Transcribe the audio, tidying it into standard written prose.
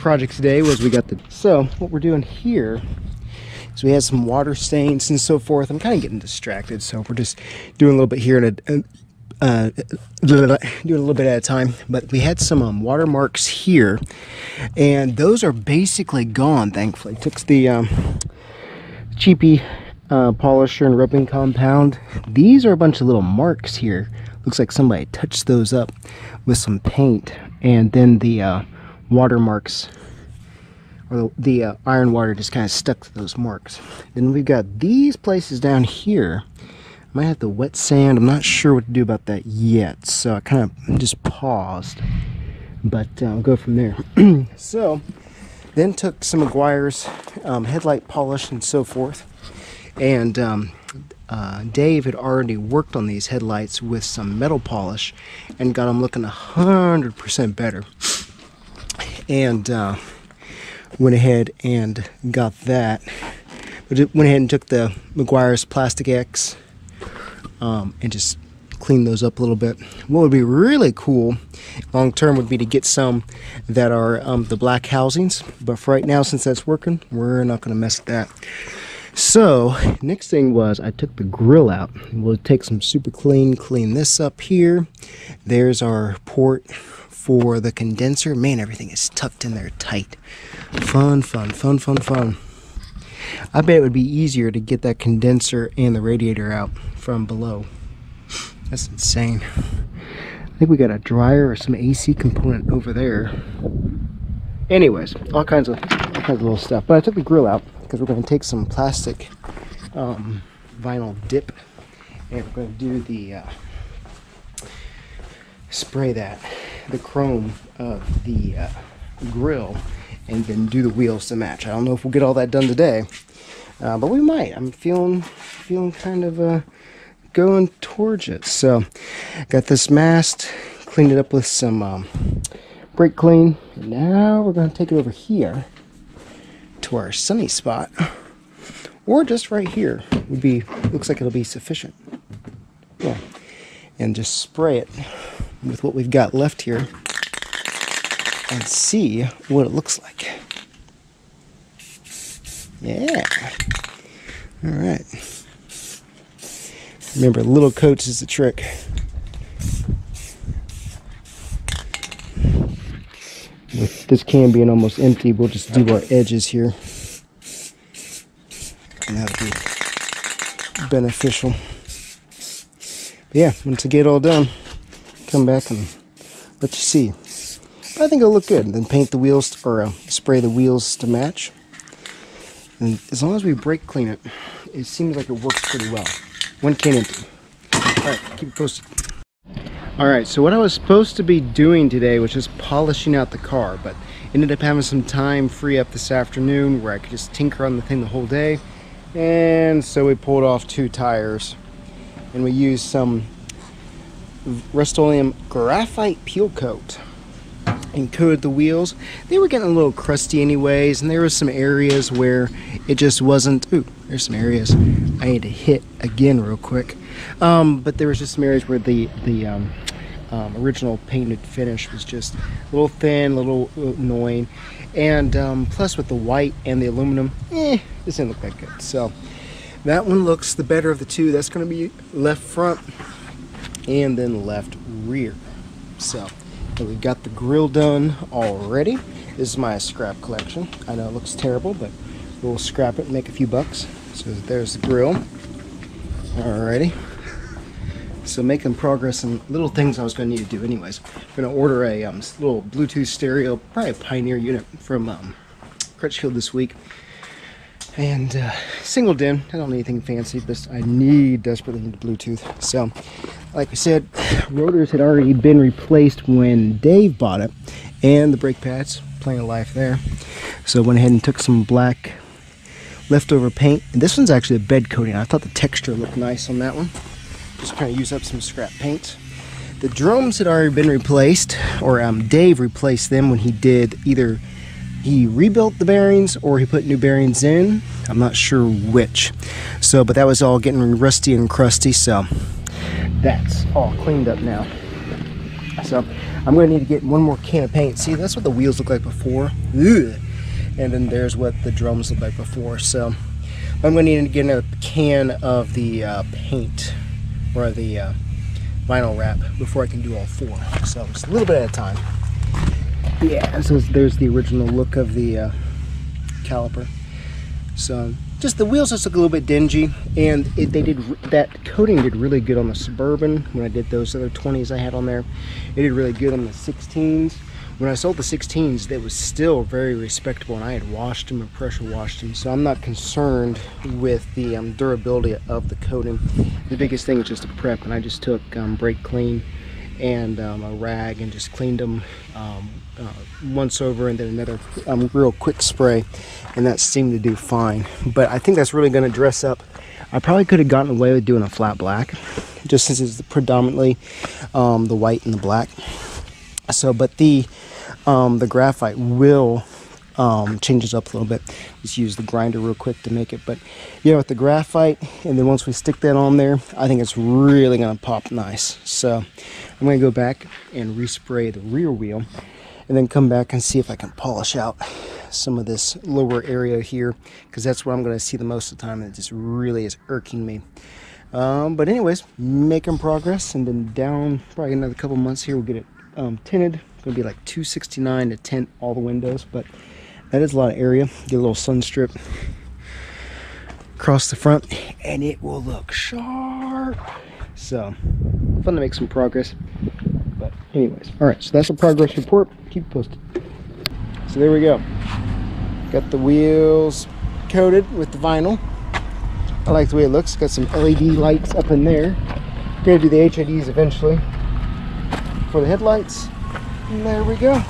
project today was we got the... So what we're doing here is we had some water stains and so forth. I'm kind of getting distracted, so we're just doing a little bit here and doing a little bit at a time. But we had some watermarks here, and those are basically gone, thankfully. Took the cheapy polisher and rubbing compound. These are a bunch of little marks here. Looks like somebody touched those up with some paint, and then the watermarks, or the iron water just kind of stuck to those marks. Then we've got these places down here. I might have the wet sand. I'm not sure what to do about that yet, so I kind of just paused, but I'll go from there. So then took some Meguiar's headlight polish and so forth, and Dave had already worked on these headlights with some metal polish and got them looking 100% better. And went ahead and got that. But went ahead and took the Meguiar's Plastic X and just cleaned those up a little bit. What would be really cool long term would be to get some that are the black housings. But for right now, since that's working, we're not going to mess with that. So next thing was I took the grill out. We'll take some super clean, clean this up here. There's our port for the condenser. Man, everything is tucked in there tight. Fun, fun, fun, fun, fun. I bet it would be easier to get that condenser and the radiator out from below. That's insane. I think we got a dryer or some AC component over there. Anyways, all kinds of little stuff. But I took the grill out, because we're going to take some plastic vinyl dip and we're going to do the spray that the chrome of the grill and then do the wheels to match. I don't know if we'll get all that done today, but we might. I'm feeling kind of going towards it. So got this mast, cleaned it up with some brake clean, and now we're going to take it over here to our sunny spot, or just right here would be, looks like it'll be sufficient. Yeah, and just spray it with what we've got left here and see what it looks like. Yeah. All right, remember, little coats is the trick. With this can being almost empty, we'll just do our edges here, and that'll be beneficial. But yeah, once I get it all done, come back and let you see. I think it'll look good. And then paint the wheels, or spray the wheels to match. And as long as we brake clean it, it seems like it works pretty well. One can empty. All right, keep it posted. Alright, so what I was supposed to be doing today was just polishing out the car, but ended up having some time free up this afternoon where I could just tinker on the thing the whole day. And so we pulled off 2 tires, and we used some Rust-Oleum Graphite Peel Coat and coated the wheels. They were getting a little crusty anyways, and there was some areas where it just wasn't... Ooh, there's some areas I need to hit again real quick. But there was just some areas where the original painted finish was just a little thin, a little annoying, and plus with the white and the aluminum, this didn't look that good. So that one looks the better of the two. That's going to be left front and then left rear. So we got the grill done already. This is my scrap collection. I know it looks terrible, but we'll scrap it and make a few bucks. So there's the grill. Alrighty. So making progress in little things I was going to need to do anyways. I'm going to order a little Bluetooth stereo, probably a Pioneer unit from Crutchfield this week. And single DIN. I don't need anything fancy, but I desperately need Bluetooth. So, like I said, rotors had already been replaced when Dave bought it. And the brake pads, plenty of life there. So went ahead and took some black leftover paint. And this one's actually a bed coating. I thought the texture looked nice on that one. Just trying to use up some scrap paint. The drums had already been replaced, or Dave replaced them when he did, either he rebuilt the bearings or he put new bearings in. I'm not sure which. So, but that was all getting rusty and crusty, so that's all cleaned up now. So I'm going to need to get one more can of paint. See, that's what the wheels look like before. Ugh. And then there's what the drums look like before. So I'm going to need to get another can of the paint or the vinyl wrap before I can do all four. So just a little bit at a time. Yeah, so there's the original look of the caliper. So just the wheels just look a little bit dingy, and that coating did really good on the Suburban when I did those other 20s I had on there. It did really good on the 16s. When I sold the 16s, they was still very respectable, and I had washed them and pressure washed them, so I'm not concerned with the durability of the coating. The biggest thing is just the prep, and I just took brake clean and a rag and just cleaned them once over, and then another real quick spray, and that seemed to do fine. But I think that's really going to dress up. I probably could have gotten away with doing a flat black, just since it's predominantly the white and the black. So, but the graphite will changes up a little bit. Just use the grinder real quick to make it. But you know, with the graphite, and then once we stick that on there, I think it's really gonna pop nice. So I'm gonna go back and respray the rear wheel, and then come back and see if I can polish out some of this lower area here, because that's where I'm gonna see the most of the time, and it just really is irking me. But anyways, making progress, and then down probably another couple months here, we'll get it tinted. It's gonna be like $269 to tint all the windows, but that is a lot of area. Get a little sun strip across the front, and it will look sharp. So fun to make some progress. But anyways, all right, so that's a progress report. Keep posted. So there we go, got the wheels coated with the vinyl. I like the way it looks. Got some LED lights up in there. Gonna do the HIDs eventually for the headlights, and there we go.